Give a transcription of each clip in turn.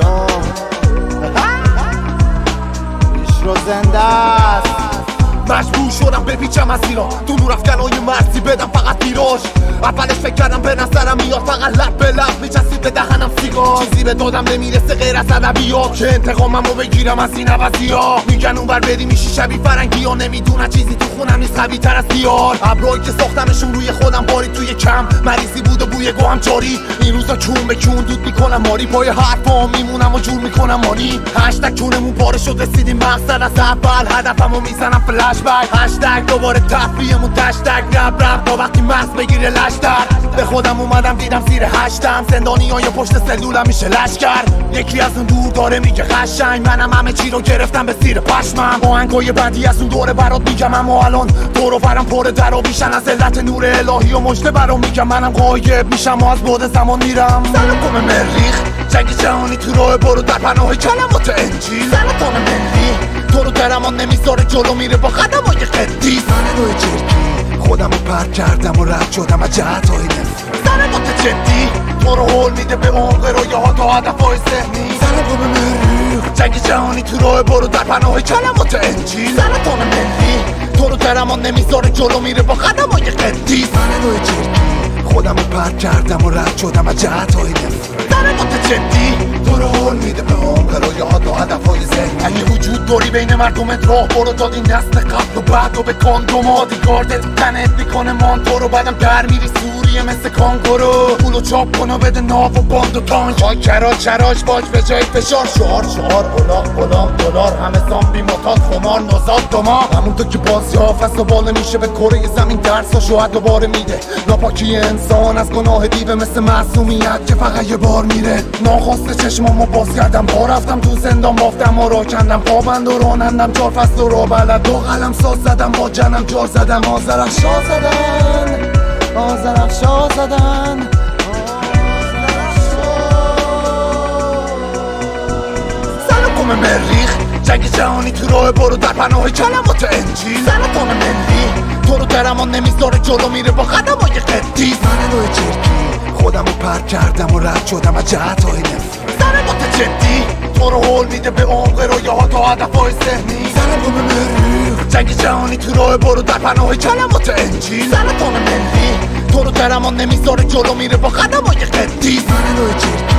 جام ایش رو زنده است. مجبور شدم بپیچم از ایران تو نورافکنای مرسی بدم فقط پیروش. اولش فکر کردم به نظرم میاد فقط لب به لب میچسید به دهنم سیگار. چیزی به دادم نمیرسه غیر از ادبیات که انتقاممو بگیرم از این عوضیا. میگن اونور بدی میشی شبیه فرنگیا. نمیدونن چیزی تو خونم نیست قوی تر از دیار. ابرایی که ساختمشون روی خودم باری توی کم مریضی بود و بوی گوهم جاری. این روزا چون به چون دود میکنم ماری. پای حرفام میمونم و جور میکنم ماری. هشتگ چونمون پاره شد رسیدیم مقصد از اول. هدفمو میزنم فلشبک هشتگ دوباره تفریحمون تشتگ رب رب تا وقتی مست بگیره لشتر. به خودم اومدم دیدم زیر هشتم زندانیای پشت سلولم میشه لشکر. یکی از اون دور داره میگه قشنگ منم همه چی رو گرفتم به زیر پشمم. آهنگای بعدی از اون دوره برات میگم اما الان دور و برم پر درویشن از علت نور الهی و مژده برام میگم منم غایب میشم و از بعد زمان میرم. سلام مریخ جنگ جهانی تو راه برو در پناه کلمات انجیل. سلام ملی تو رو درمان نمیذاره جلو میره با قدمای قدیس. خودم رو پرد کردم و رد شدم از جهت های نفت. ضربات جدی تو رو حل میده به عمق رویه ها تا هدف های ذهنی. ضربات مریخ جنگ جهانی تو راه برو در پناه کلمات انجیل. سرطان ملی تو رو درمان نمیذاره جلو میره با قدم های قدیس. ضربات جدی خودم رو پرد کردم و رد شدم از جهت های نفت. ضربات جدی تو رو حل میده به عمق رویه ها تا هدف های ذهنی. دوری بین مردمت راه برو تا این نسل قبل و بعد و به کاندوم آدیگاردت تنت میکنه مانتور و بعدم در میری سوریه مثل کانگورو. پولو چاپ کن و بده ناو و باند و تانک. های کراش چراش باش به جای فشار. شعار شعار اولاق اولاق دلار همه سامبی متاد خمار نزاد دما. همونطور که بازیاف از باله میشه به کره زمین درس ها شوهد دوباره میده. ناپاکی انسان از گناه دیوه مثل معصومیت که فقط یه بار میره. ناخواسته چشمامو باز کردم پا رفتم تو زندان بافتم و را کندم. بند و رانندم چار فصل و را بلد. دو قلم ساز زدم با جنم جار زدم. آذرخشا زدن آذرخشا زدن آذرخشا. سلام مریخ جنگ جهانی تو راه برو در پناه کلمات انجیل. سلطان ملی تو رو درمان نمیذاره جلو میره با قدمای قدیس. من روی چرکی خودمو پر کردم و رد شدم از جهت های نفت. سلامات جدی تو رو حل میده به عمق رویه ها تا هدف های ذهنی. سرطان مریخ جنگ جهانی تو راه برو در پناه کلمات انجیل. سرطان ملی تو رو درمان نمیذاره جلو میره با قدمای قدیس. من روی چرکی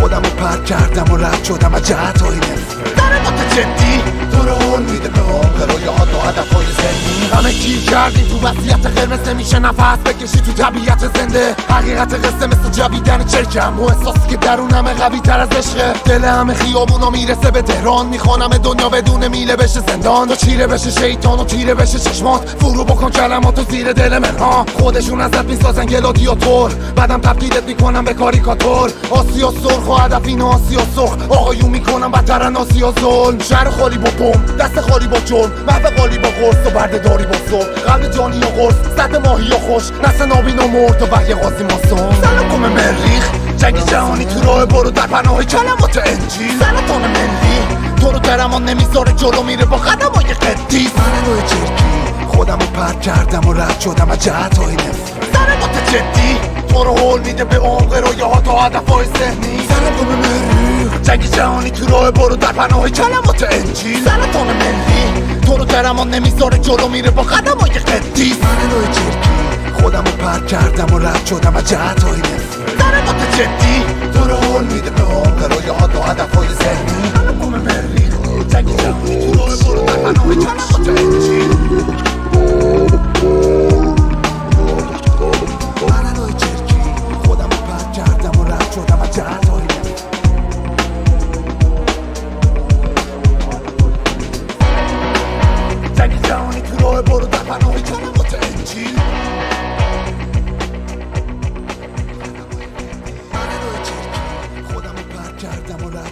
خودمو پر کردم و رد شدم از جهت های نفت. ضربات جدی تو رو حل میده به عمق رویه ها تا هدف های ذهنی. همه گیر کردیم تو وضعیت قرمز نمیشه نفس بکشی تو طبیعت زنده. حقیقت قصه مثل جویدن چرکم و احساسی که درونمه قوی تر از عشقه. دل همه خیابونا میرسه به تهران. میخوانم دنیا بدون میله بشه زندان. تو چیره بشه شیطان و تیره بشه چشمات. فرو بکن کلمات و زیر دل منها. خودشون ازت میسازن گلادیاتور بعدم تبدیلت میکنم به کاریکاتور. آسیا سرخ و هدف این آسیا سرخ. آقایون میکنم بدترن آسیا ظلم. شهر خالی با بمب دست خالی با جرم. محو خالی با قرص و بردهداری با صبح. قلب جانی و قرص صد ماهی و خوش. نسل نابین و مرد و وحی قاسم آسان. سلام مریخ جنگ جهانی تو راه برو در پناه کلمات انجیل. سرطان ملی تو رو درمان نمیذاره جلو میره با قدمای قدیس. من روی چرکی خودمو پر کردم و رد شدم از جهت های نفت. ضربات جدی تو رو حل میده به عمق رویه ها تا هدف های ذهنی. سرطان مریخ جنگ جهانی تو راه برو در پناه کلمات انجیل. سرطان ملی تو رو درمان نمیذاره جلو میره با قدمای قدیس. من روی چرکی خودمو پر کردم و رد شدم از جهت های نفت. ضربات جدی تو رو حل میده به عمق رویه ها تا هدف های ذهنی. مریخ جنگ جهانی تو راه برو در پناه کلمات انجیل.